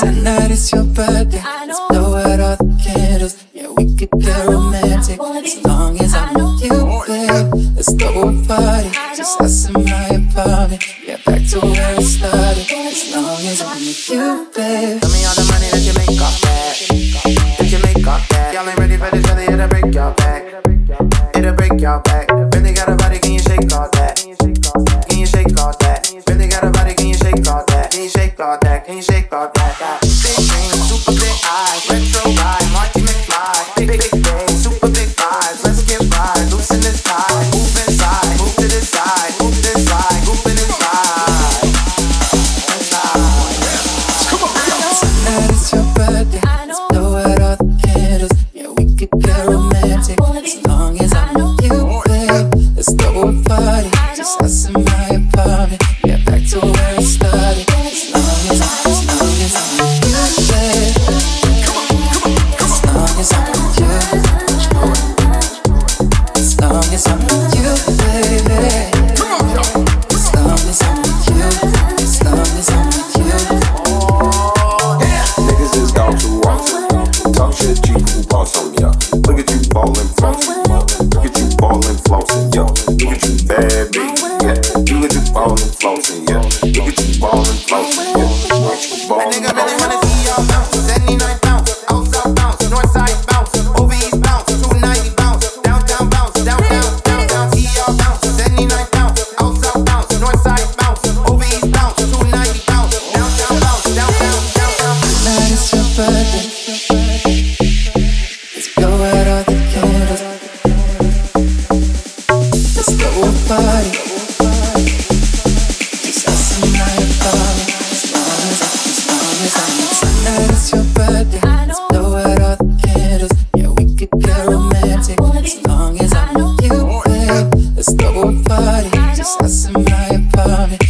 Tonight is your birthday. Let's blow out all the candles. Yeah, we could get romantic. As long as I know you, babe. Let's throw a party, just us in my apartment. Yeah, back to where it started. As long as I know you, babe. Tell me all the money that you make off that. That you make off that. Y'all ain't ready for this, really, it'll break your back. It'll break your back. Really got a body, can you shake all that? Can you shake all that? Really got a body, can you shake all that? Can you shake all that? Can you shake all that? Big dreams, super big eyes, retro ride, Marty McFly. Big, big days, super big vibes. Let's get by, loosen this tie, move inside, move to this side, move this side, move in this side. Come on, tonight is your birthday. Let's blow out all the candles. Yeah, we could get romantic. As long as I know you, babe. Let's throw a party, just us in my apartment. Yeah, back to where it started. Let's throw a party, just us in my apartment.